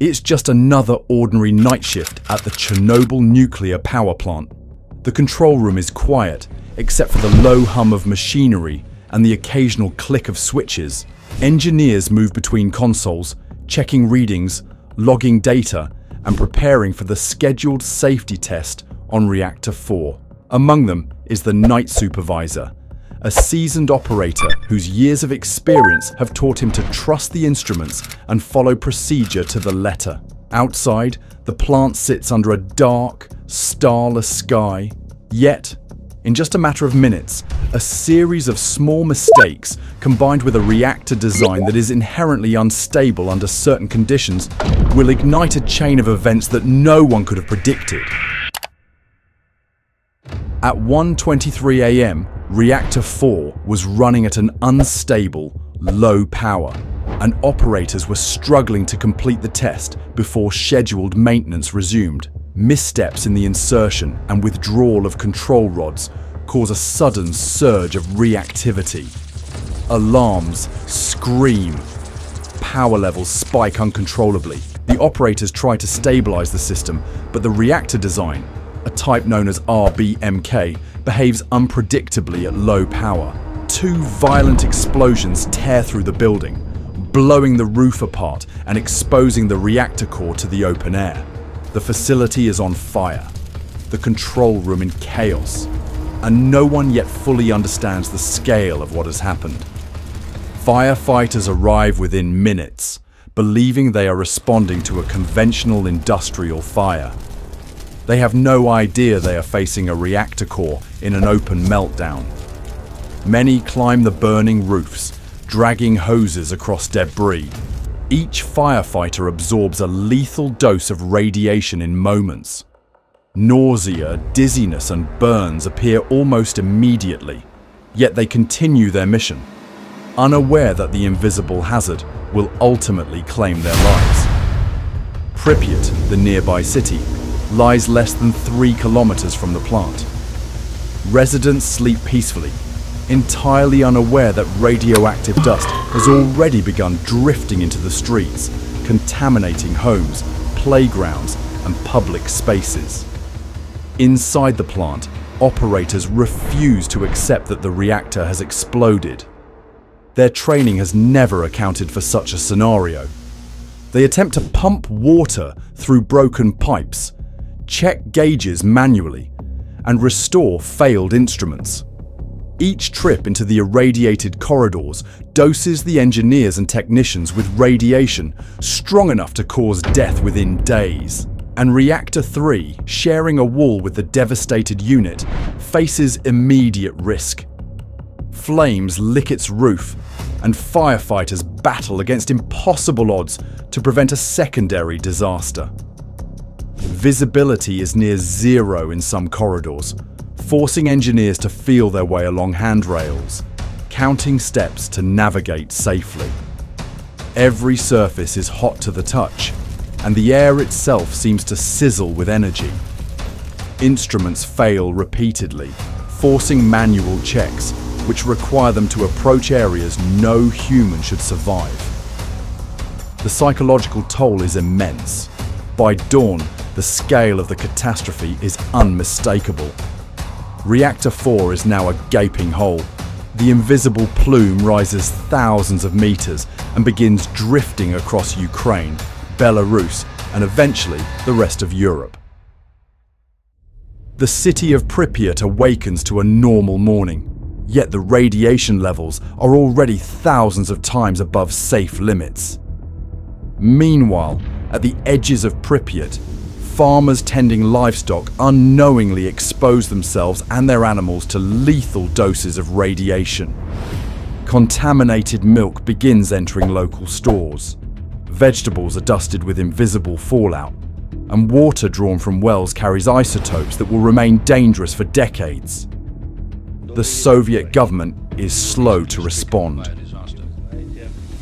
It's just another ordinary night shift at the Chernobyl Nuclear Power Plant. The control room is quiet, except for the low hum of machinery and the occasional click of switches. Engineers move between consoles, checking readings, logging data, and preparing for the scheduled safety test on Reactor 4. Among them is the night supervisor, a seasoned operator whose years of experience have taught him to trust the instruments and follow procedure to the letter. Outside, the plant sits under a dark, starless sky. Yet, in just a matter of minutes, a series of small mistakes combined with a reactor design that is inherently unstable under certain conditions will ignite a chain of events that no one could have predicted. At 1:23 a.m, Reactor 4 was running at an unstable, low power, and operators were struggling to complete the test before scheduled maintenance resumed. Missteps in the insertion and withdrawal of control rods cause a sudden surge of reactivity. Alarms scream. Power levels spike uncontrollably. The operators try to stabilize the system, but the reactor design, a type known as RBMK, behaves unpredictably at low power. Two violent explosions tear through the building, blowing the roof apart and exposing the reactor core to the open air. The facility is on fire, the control room in chaos, and no one yet fully understands the scale of what has happened. Firefighters arrive within minutes, believing they are responding to a conventional industrial fire. They have no idea they are facing a reactor core in an open meltdown. Many climb the burning roofs, dragging hoses across debris. Each firefighter absorbs a lethal dose of radiation in moments. Nausea, dizziness, and burns appear almost immediately, yet they continue their mission, unaware that the invisible hazard will ultimately claim their lives. Pripyat, the nearby city, lies less than 3 kilometers from the plant. Residents sleep peacefully, entirely unaware that radioactive dust has already begun drifting into the streets, contaminating homes, playgrounds, and public spaces. Inside the plant, operators refuse to accept that the reactor has exploded. Their training has never accounted for such a scenario. They attempt to pump water through broken pipes, check gauges manually, and restore failed instruments. Each trip into the irradiated corridors doses the engineers and technicians with radiation strong enough to cause death within days. And Reactor 3, sharing a wall with the devastated unit, faces immediate risk. Flames lick its roof, and firefighters battle against impossible odds to prevent a secondary disaster. Visibility is near zero in some corridors, forcing engineers to feel their way along handrails, counting steps to navigate safely. Every surface is hot to the touch, and the air itself seems to sizzle with energy. Instruments fail repeatedly, forcing manual checks, which require them to approach areas no human should survive. The psychological toll is immense. By dawn, the scale of the catastrophe is unmistakable. Reactor 4 is now a gaping hole. The invisible plume rises thousands of meters and begins drifting across Ukraine, Belarus, and eventually the rest of Europe. The city of Pripyat awakens to a normal morning, yet the radiation levels are already thousands of times above safe limits. Meanwhile, at the edges of Pripyat, farmers tending livestock unknowingly expose themselves and their animals to lethal doses of radiation. Contaminated milk begins entering local stores. Vegetables are dusted with invisible fallout, and water drawn from wells carries isotopes that will remain dangerous for decades. The Soviet government is slow to respond.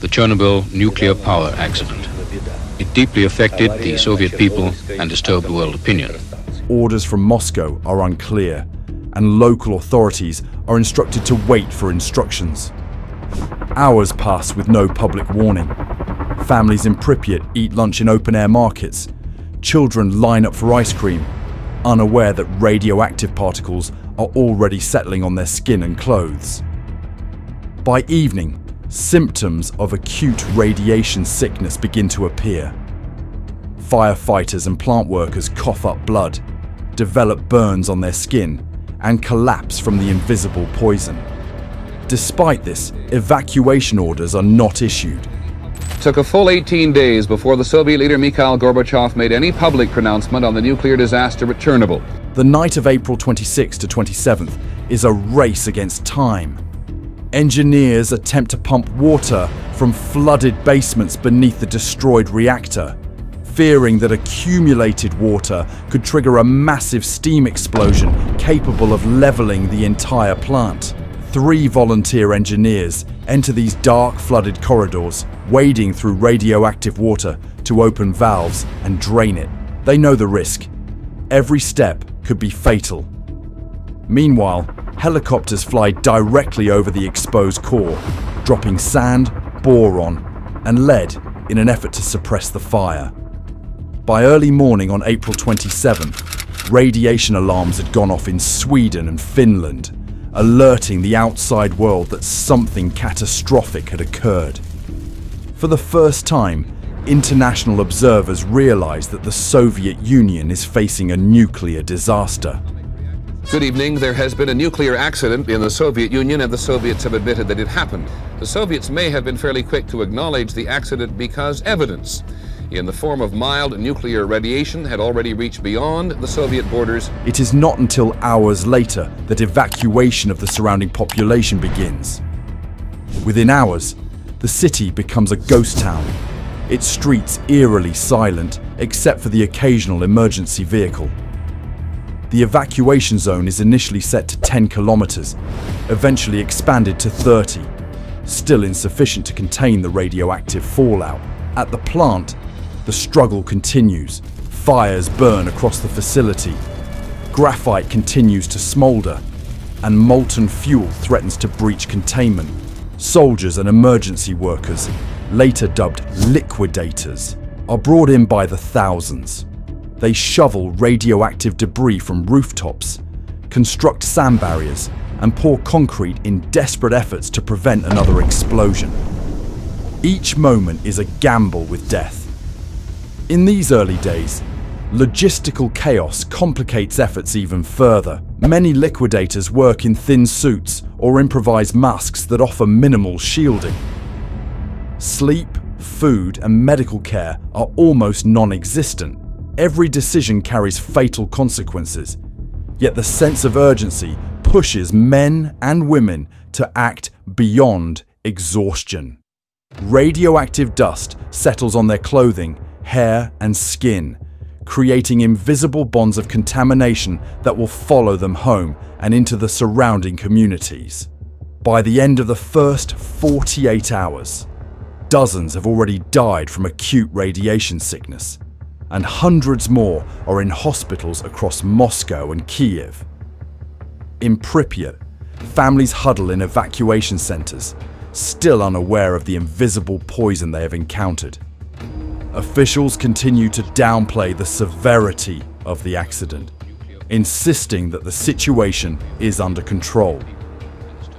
The Chernobyl nuclear power accident. It deeply affected the Soviet people and disturbed world opinion. Orders from Moscow are unclear, and local authorities are instructed to wait for instructions. Hours pass with no public warning. Families in Pripyat eat lunch in open-air markets. Children line up for ice cream, unaware that radioactive particles are already settling on their skin and clothes. By evening, symptoms of acute radiation sickness begin to appear. Firefighters and plant workers cough up blood, develop burns on their skin, and collapse from the invisible poison. Despite this, evacuation orders are not issued. It took a full 18 days before the Soviet leader Mikhail Gorbachev made any public pronouncement on the nuclear disaster at Chernobyl. The night of April 26 to 27th is a race against time. Engineers attempt to pump water from flooded basements beneath the destroyed reactor, fearing that accumulated water could trigger a massive steam explosion capable of leveling the entire plant. 3 volunteer engineers enter these dark, flooded corridors, wading through radioactive water to open valves and drain it. They know the risk. Every step could be fatal. Meanwhile, helicopters fly directly over the exposed core, dropping sand, boron, and lead in an effort to suppress the fire. By early morning on April 27th, radiation alarms had gone off in Sweden and Finland, alerting the outside world that something catastrophic had occurred. For the first time, international observers realized that the Soviet Union is facing a nuclear disaster. Good evening. There has been a nuclear accident in the Soviet Union, and the Soviets have admitted that it happened. The Soviets may have been fairly quick to acknowledge the accident because evidence, in the form of mild nuclear radiation, had already reached beyond the Soviet borders. It is not until hours later that evacuation of the surrounding population begins. Within hours, the city becomes a ghost town, its streets eerily silent except for the occasional emergency vehicle. The evacuation zone is initially set to 10 kilometers, eventually expanded to 30, still insufficient to contain the radioactive fallout. At the plant, the struggle continues. Fires burn across the facility. Graphite continues to smolder, and molten fuel threatens to breach containment. Soldiers and emergency workers, later dubbed liquidators, are brought in by the thousands. They shovel radioactive debris from rooftops, construct sand barriers, and pour concrete in desperate efforts to prevent another explosion. Each moment is a gamble with death. In these early days, logistical chaos complicates efforts even further. Many liquidators work in thin suits or improvised masks that offer minimal shielding. Sleep, food, and medical care are almost non-existent. Every decision carries fatal consequences, yet the sense of urgency pushes men and women to act beyond exhaustion. Radioactive dust settles on their clothing, hair and skin, creating invisible bonds of contamination that will follow them home and into the surrounding communities. By the end of the first 48 hours, dozens have already died from acute radiation sickness, and hundreds more are in hospitals across Moscow and Kiev. In Pripyat, families huddle in evacuation centers, still unaware of the invisible poison they have encountered. Officials continue to downplay the severity of the accident, insisting that the situation is under control.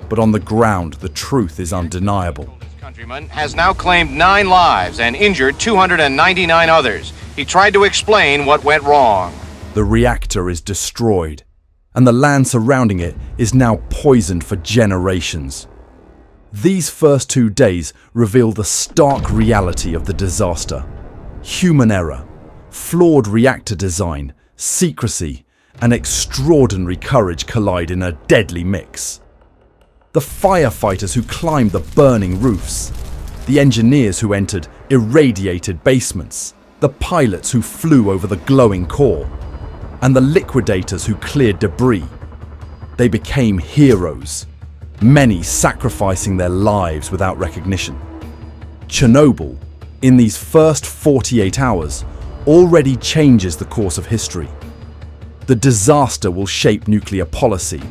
But on the ground, the truth is undeniable. Countryman has now claimed 9 lives and injured 299 others. He tried to explain what went wrong. The reactor is destroyed, and the land surrounding it is now poisoned for generations. These first 2 days reveal the stark reality of the disaster. Human error, flawed reactor design, secrecy, and extraordinary courage collide in a deadly mix. The firefighters who climbed the burning roofs, the engineers who entered irradiated basements, the pilots who flew over the glowing core, and the liquidators who cleared debris. They became heroes, many sacrificing their lives without recognition. Chernobyl, in these first 48 hours, already changes the course of history. The disaster will shape nuclear policy,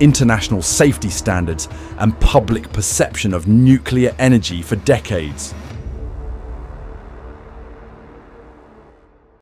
international safety standards, and public perception of nuclear energy for decades.